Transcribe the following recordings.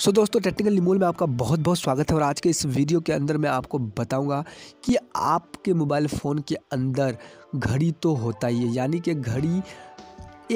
सो दोस्तों टेक्निकल निमूल में आपका बहुत बहुत स्वागत है। और आज के इस वीडियो के अंदर मैं आपको बताऊंगा कि आपके मोबाइल फ़ोन के अंदर घड़ी तो होता ही है, यानी कि घड़ी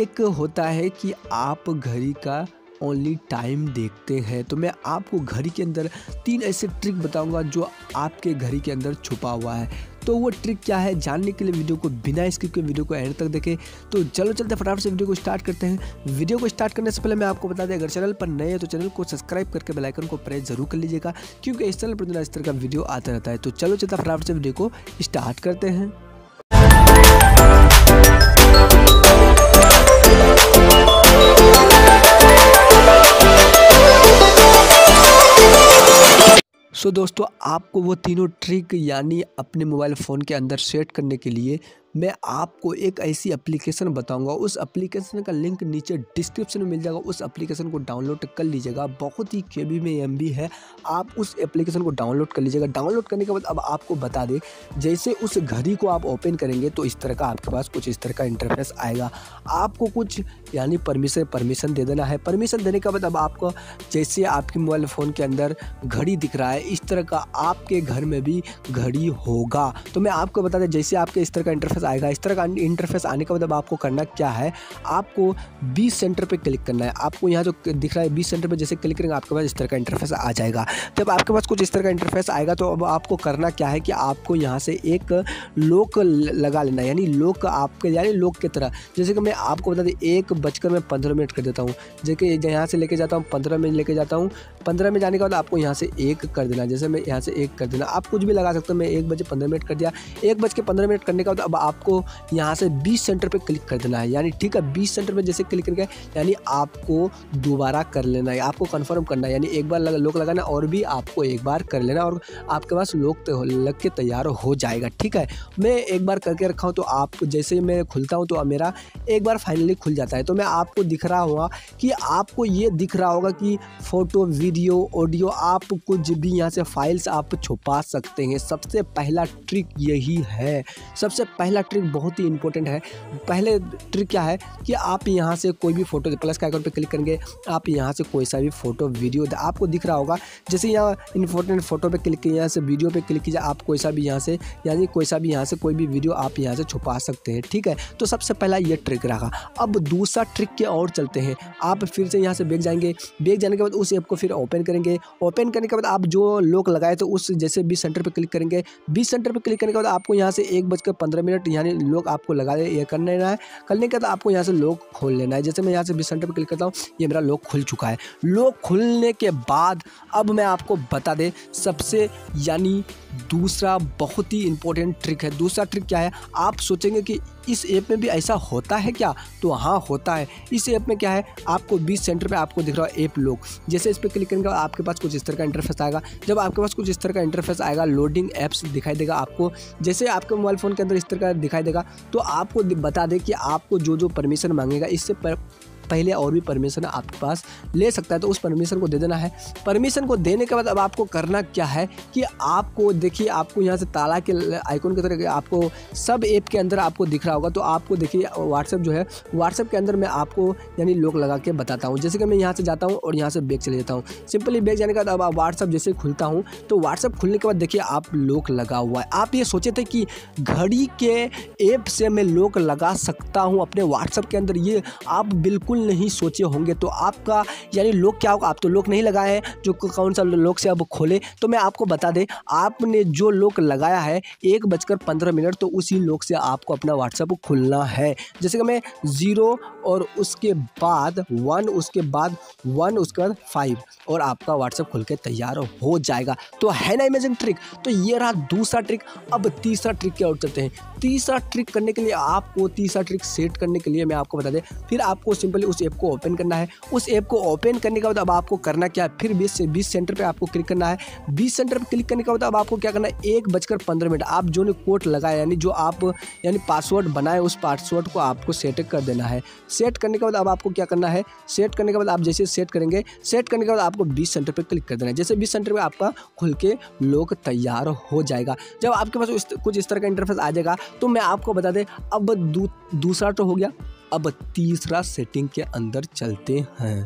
एक होता है कि आप घड़ी का ओनली टाइम देखते हैं। तो मैं आपको घड़ी के अंदर तीन ऐसे ट्रिक बताऊंगा जो आपके घड़ी के अंदर छुपा हुआ है। तो वो ट्रिक क्या है जानने के लिए वीडियो को बिना स्किप के वीडियो को एंड तक देखें। तो चलो चलते फटाफट से वीडियो को स्टार्ट करते हैं। वीडियो को स्टार्ट करने से पहले मैं आपको बता दें, अगर चैनल पर नए हैं तो चैनल को सब्सक्राइब करके बेल आइकन को प्रेस जरूर कर लीजिएगा, क्योंकि इस चैनल पर इस तरह का वीडियो आता रहता है। तो चलो चलते फटाफट से वीडियो को स्टार्ट करते हैं। सो दोस्तों आपको वो तीनों ट्रिक यानी अपने मोबाइल फ़ोन के अंदर सेट करने के लिए मैं आपको एक ऐसी एप्लीकेशन बताऊंगा। उस एप्लीकेशन का लिंक नीचे डिस्क्रिप्शन में मिल जाएगा, उस एप्लीकेशन को डाउनलोड कर लीजिएगा। बहुत ही केबी में एमबी है, आप उस एप्लीकेशन को डाउनलोड कर लीजिएगा। डाउनलोड करने के बाद अब आपको बता दें, जैसे उस घड़ी को आप ओपन करेंगे तो इस तरह का आपके पास कुछ इस तरह का इंटरफेस आएगा। आपको कुछ यानी परमिशन दे देना है। परमिशन देने के बाद अब आपको जैसे आपके मोबाइल फ़ोन के अंदर घड़ी दिख रहा है, इस तरह का आपके घर में भी घड़ी होगा। तो मैं आपको बता दें, जैसे आपके इस तरह का इंटरफेस आएगा, इस तरह का इंटरफेस आने के बाद अब आपको करना क्या है, आपको 20 सेंटर पे क्लिक करना है। आपको यहाँ जो दिख रहा है 20 सेंटर पे जैसे क्लिक करेंगे आपके पास इस तरह का इंटरफेस आ जाएगा। जब आपके पास कुछ इस तरह का इंटरफेस आएगा तो अब आपको करना क्या है कि आपको यहाँ से एक लॉक लगा लेना, यानी लॉक आपके यानी लॉक की तरह। जैसे कि मैं आपको बता दें 1:15 कर देता हूँ, जैसे यहाँ से लेके जाता हूँ 15 में लेके जाता हूँ। 15 में जाने के बाद आपको यहाँ से 1 कर देना, जैसे मैं यहाँ से 1 कर देना। आप कुछ भी लगा सकते हो। मैं 1:15 कर दिया। 1:15 करने के बाद अब आपको यहाँ से 20 सेंटर पे क्लिक कर देना है, यानी ठीक है 20 सेंटर पे जैसे क्लिक कर गए यानी आपको दोबारा कर लेना है, आपको कंफर्म करना है, यानी एक बार लॉक लगाना और भी आपको एक बार कर लेना और आपके पास लॉक लग के तैयार हो जाएगा। ठीक है, मैं एक बार करके रखा हूँ तो आप जैसे मैं खुलता हूँ तो मेरा एक बार फाइनली खुल जाता है। तो मैं आपको दिख रहा हुआ कि आपको ये दिख रहा होगा कि फ़ोटो वीडियो ऑडियो आप कुछ भी यहाँ से फाइल्स आप छुपा सकते हैं। सबसे पहला ट्रिक यही है, सबसे पहला ट्रिक बहुत ही इंपॉर्टेंट है। पहले ट्रिक क्या है कि आप यहाँ से कोई भी फोटो प्लस का आइकन पे क्लिक करेंगे, आप यहाँ से कोई सा भी फोटो वीडियो आपको दिख रहा होगा। जैसे यहाँ इंपॉर्टेंट फोटो पे क्लिक किया, यहाँ से वीडियो पे क्लिक कीजिए, आप कोई सा भी यहाँ से यानी कोई सा भी यहाँ से कोई भी वीडियो आप यहाँ से छुपा सकते हैं। ठीक है, तो सबसे पहला ये ट्रिक रहा। अब दूसरा ट्रिक के और चलते हैं। आप फिर से यहाँ से बैक जाएंगे, बैक जाने के बाद उस ऐप को फिर ओपन करेंगे। ओपन करने के बाद आप जो लॉक लगाए तो उस जैसे 20 सेंटर पर क्लिक करेंगे। 20 सेंटर पर क्लिक करने के बाद आपको यहाँ से 1:15 यानी लॉक आपको लगा ये कर लेना है। करने के बाद आपको यहाँ से लॉक खोल लेना है। जैसे मैं यहाँ से 20 सेंटर पर क्लिक करता हूँ, ये मेरा लॉक खुल चुका है। लॉक खुलने के बाद अब मैं आपको बता दें सबसे यानी दूसरा बहुत ही इंपॉर्टेंट ट्रिक है। दूसरा ट्रिक क्या है, आप सोचेंगे कि इस ऐप में भी ऐसा होता है क्या, तो हाँ होता है। इस ऐप में क्या है, आपको 20 सेंटर पे आपको दिख रहा है ऐप लॉक, जैसे इस पर क्लिक करेंगे आपके पास कुछ इस तरह का इंटरफेस आएगा। जब आपके पास कुछ इस तरह का इंटरफेस आएगा, लोडिंग ऐप्स दिखाई देगा आपको, जैसे आपके मोबाइल फ़ोन के अंदर इस तरह का दिखाई देगा। तो आपको बता दें कि आपको जो परमिशन मांगेगा, इससे पहले और भी परमिशन आपके पास ले सकता है, तो उस परमिशन को दे देना है। परमिशन को देने के बाद अब आपको करना क्या है कि आपको देखिए आपको यहाँ से ताला के आइकॉन की तरह आपको सब ऐप के अंदर आपको दिख रहा होगा। तो आपको देखिए व्हाट्सएप जो है, व्हाट्सएप के अंदर मैं आपको यानी लॉक लगा के बताता हूँ। जैसे कि मैं यहाँ से जाता हूँ और यहाँ से बैक चले जाता हूँ। सिंपली बैक जाने के बाद अब व्हाट्सएप जैसे खुलता हूँ तो व्हाट्सएप खुलने के बाद देखिए आप लॉक लगा हुआ है। आप ये सोचे थे कि घड़ी के ऐप से मैं लॉक लगा सकता हूँ अपने व्हाट्सएप के अंदर, ये आप बिल्कुल नहीं सोचे होंगे। तो आपका यानी लॉक क्या होगा, आप तो लॉक नहीं लगाए हैं, जो कौन सा लॉक से अब खोले। तो मैं आपको बता दें, आपने जो लॉक लगाया है 1:15 तो उसी लॉक से आपको अपना व्हाट्सएप खोलना है। जैसे कि मैं 0 और उसके बाद 1, उसके बाद 1, उसके बाद 5 और आपका व्हाट्सएप खुल के तैयार हो जाएगा। तो है ना अमेजिंग ट्रिक। तो ये रहा दूसरा ट्रिक। अब तीसरा ट्रिक की ओर चलते हैं। तीसरा ट्रिक करने के लिए आपको तीसरा ट्रिक सेट करने के लिए मैं आपको बता दें, फिर आपको सिंपल उस ऐप को ओपन करना है। उस ऐप को ओपन करने के बाद अब आपको करना क्या है, फिर 20 सेंटर पे आपको क्लिक करना है। 20 सेंटर पे क्लिक करने के बाद अब आपको क्या करना है, 1:15 आप जो ने कोड लगाया यानी जो आप यानी पासवर्ड बनाए, उस पासवर्ड को आपको सेट कर देना है। सेट करने के बाद अब आपको क्या करना है, सेट करने के बाद आप जैसे सेट करेंगे, सेट करने के बाद आपको 20 सेंटर पर क्लिक कर देना है। जैसे 20 सेंटर पर आपका खुल के लॉक तैयार हो जाएगा। जब आपके पास कुछ इस तरह का इंटरफेस आ जाएगा तो मैं आपको बता दें अब दूसरा तो हो गया। अब तीसरा सेटिंग के अंदर चलते हैं।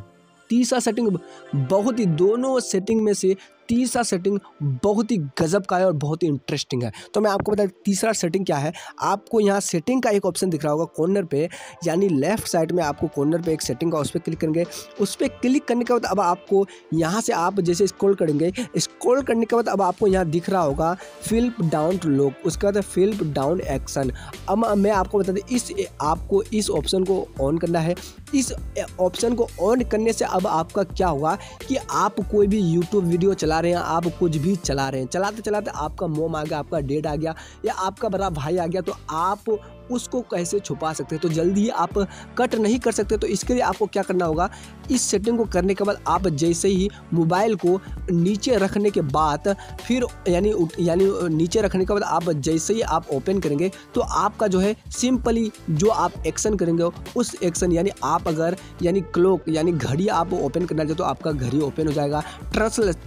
तीसरा सेटिंग बहुत ही, दोनों सेटिंग में से तीसरा सेटिंग बहुत ही गजब का है और बहुत ही इंटरेस्टिंग है। तो मैं आपको बता, तीसरा सेटिंग क्या है। आपको यहाँ सेटिंग का एक ऑप्शन दिख रहा होगा कॉर्नर पे, यानी लेफ्ट साइड में आपको कॉर्नर पे एक सेटिंग का, उस पर क्लिक करेंगे। उस पर क्लिक करने के बाद अब आपको यहाँ से आप जैसे स्क्रॉल करेंगे, स्क्रॉल करने के बाद अब आपको यहाँ दिख रहा होगा फ्लिप डाउन टू लॉक, उसके बाद फ्लिप डाउन एक्शन। अब मैं आपको बता दें, इस आपको इस ऑप्शन को ऑन करना है। इस ऑप्शन को ऑन करने से अब आपका क्या हुआ कि आप कोई भी यूट्यूब वीडियो चला रहे हैं, आप कुछ भी चला रहे हैं, चलाते चलाते आपका मोम आ गया, आपका डेड आ गया या आपका बड़ा भाई आ गया, तो आप उसको कैसे छुपा सकते हैं। तो जल्दी ही आप कट नहीं कर सकते, तो इसके लिए आपको क्या करना होगा, इस सेटिंग को करने के बाद आप जैसे ही मोबाइल को नीचे रखने के बाद फिर यानी नीचे रखने के बाद आप जैसे ही आप ओपन करेंगे तो आपका जो है सिंपली जो आप एक्शन करेंगे उस एक्शन, यानी आप अगर यानी क्लॉक यानी घड़ी आप ओपन करना चाहते हो तो आपका घड़ी ओपन हो जाएगा।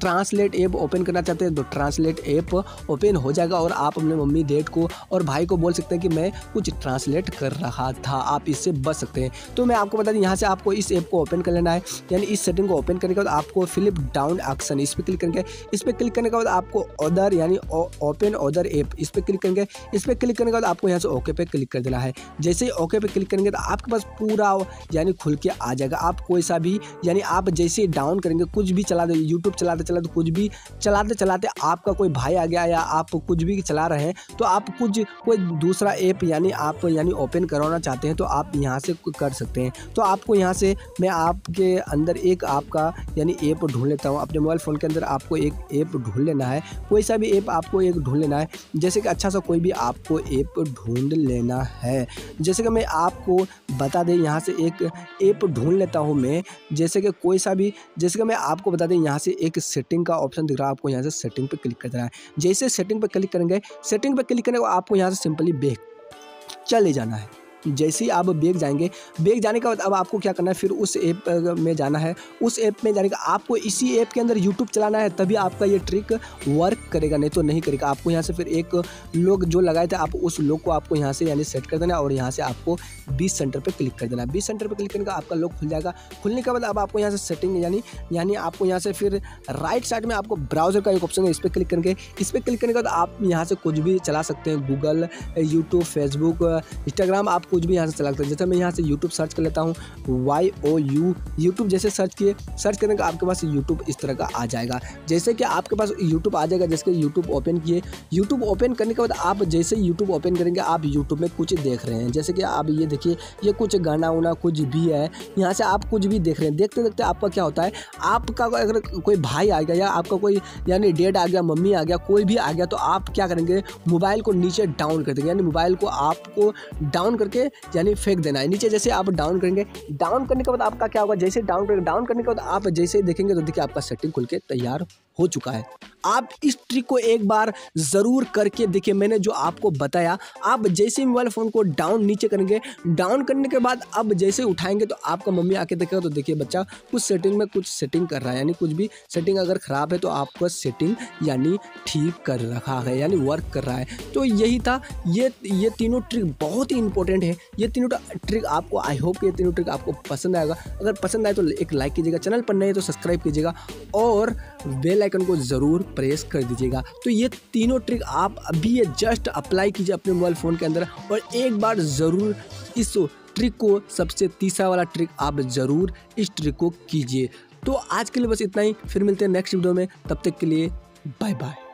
ट्रांसलेट ऐप ओपन करना चाहते हैं तो ट्रांसलेट ऐप ओपन हो जाएगा और आप अपने मम्मी डैड को और भाई को बोल सकते हैं कि मैं कुछ ट्रांसलेट कर रहा था, आप इससे बच सकते हैं। तो मैं आपको बता दें, यहाँ से आपको इस ऐप को ओपन कर लेना है, यानी इस सेटिंग को ओपन करने के बाद आपको फ्लिप डाउन एक्शन इस पर क्लिक करेंगे। इस पर क्लिक करने के बाद आपको अदर यानी ओपन अदर ऐप इस पर क्लिक करेंगे। इस पर क्लिक करने के बाद आपको यहाँ से ओके पे क्लिक कर देना है। जैसे ही ओके पे क्लिक करेंगे तो आपके पास पूरा यानी खुल के आ जाएगा। आप कोई सा भी यानी आप जैसे डाउन करेंगे कुछ भी चला दे, यूट्यूब चलाते चलाते कुछ भी चलाते चलाते आपका कोई भाई आ गया या आप कुछ भी चला रहे हैं तो आप कुछ कोई दूसरा ऐप यानी आप यानी ओपन करवाना चाहते हैं तो आप यहाँ से कर सकते हैं। तो आपको यहाँ से मैं आपके अंदर एक आपका यानी ऐप ढूंढ लेता हूँ। अपने मोबाइल फ़ोन के अंदर आपको एक ऐप ढूंढ लेना है, कोई सा भी ऐप आपको एक ढूंढ लेना है, जैसे कि अच्छा सा कोई भी आपको ऐप ढूंढ लेना है। जैसे कि मैं आपको बता दें, यहाँ से एक ऐप ढूंढ लेता हूँ मैं, जैसे कि कोई सा भी, जैसे कि मैं आपको बता दें, यहाँ से एक सेटिंग का ऑप्शन दिख रहा है, आपको यहाँ से सेटिंग पर क्लिक करना है। जैसे सेटिंग पर क्लिक करेंगे, सेटिंग पर क्लिक करने को आपको यहाँ से सिंपली बैक चले जाना है। जैसे ही आप बैग जाएंगे, बैग जाने के बाद अब आपको क्या करना है, फिर उस ऐप में जाना है। उस ऐप में जाने का आपको इसी ऐप के अंदर यूट्यूब चलाना है, तभी आपका ये ट्रिक वर्क करेगा, नहीं तो नहीं करेगा। आपको यहाँ से फिर एक लॉक जो लगाए थे आप उस लॉक को आपको यहाँ से यानी सेट कर देना और यहाँ से आपको 20 सेंटर पर क्लिक कर देना। 20 सेंटर पर क्लिक करने का आपका लॉक खुल जाएगा। खुलने के बाद अब आपको यहाँ से सेटिंग यानी आपको यहाँ से फिर राइट साइड में आपको ब्राउजर का एक ऑप्शन है, इस पर क्लिक करेंगे। इस पर क्लिक करने के बाद आप यहाँ से कुछ भी चला सकते हैं, गूगल, यूट्यूब, फेसबुक, इंस्टाग्राम, आप कुछ भी यहाँ से चला सकते हैं। जैसे मैं यहाँ से YouTube सर्च कर लेता हूँ, YOU YouTube जैसे सर्च किए, सर्च करने का आपके पास YouTube इस तरह का आ जाएगा। जैसे कि आपके पास YouTube आ जाएगा, जैसे कि YouTube ओपन किए, YouTube ओपन करने के बाद आप जैसे YouTube ओपन करेंगे आप YouTube में कुछ देख रहे हैं, जैसे कि आप ये देखिए, ये कुछ गाना उना कुछ भी है, यहाँ से आप कुछ भी देख रहे हैं। देखते देखते आपका क्या होता है, आपका अगर कोई भाई आ गया या आपका कोई यानी डैड आ गया, मम्मी आ गया, कोई भी आ गया तो आप क्या करेंगे, मोबाइल को नीचे डाउन कर देंगे, यानी मोबाइल को आपको डाउन करके यानी फेंक देना है नीचे। जैसे आप डाउन करेंगे, डाउन करने के बाद आपका क्या होगा, जैसे डाउन करने के बाद आप जैसे ही देखेंगे तो देखिए आपका सेटिंग खुल के तैयार हो चुका है। आप इस ट्रिक को एक बार ज़रूर करके देखिए। मैंने जो आपको बताया, आप जैसे मोबाइल फ़ोन को डाउन नीचे करेंगे, डाउन करने के बाद अब जैसे उठाएंगे तो आपका मम्मी आके देखेगा तो देखिए बच्चा कुछ सेटिंग में कुछ सेटिंग कर रहा है, यानी कुछ भी सेटिंग अगर ख़राब है तो आपका सेटिंग यानी ठीक कर रखा है, यानी वर्क कर रहा है। तो यही था, ये तीनों ट्रिक बहुत ही इंपॉर्टेंट है। ये तीनों ट्रिक आपको, आई होप कि ये तीनों ट्रिक आपको पसंद आएगा। अगर पसंद आए तो एक लाइक कीजिएगा, चैनल पर नए हैं तो सब्सक्राइब कीजिएगा और बेल आइकन को ज़रूर प्रेस कर दीजिएगा। तो ये तीनों ट्रिक आप अभी ये जस्ट अप्लाई कीजिए अपने मोबाइल फ़ोन के अंदर और एक बार ज़रूर इस ट्रिक को, सबसे तीसरा वाला ट्रिक आप ज़रूर इस ट्रिक को कीजिए। तो आज के लिए बस इतना ही, फिर मिलते हैं नेक्स्ट वीडियो में, तब तक के लिए बाय बाय।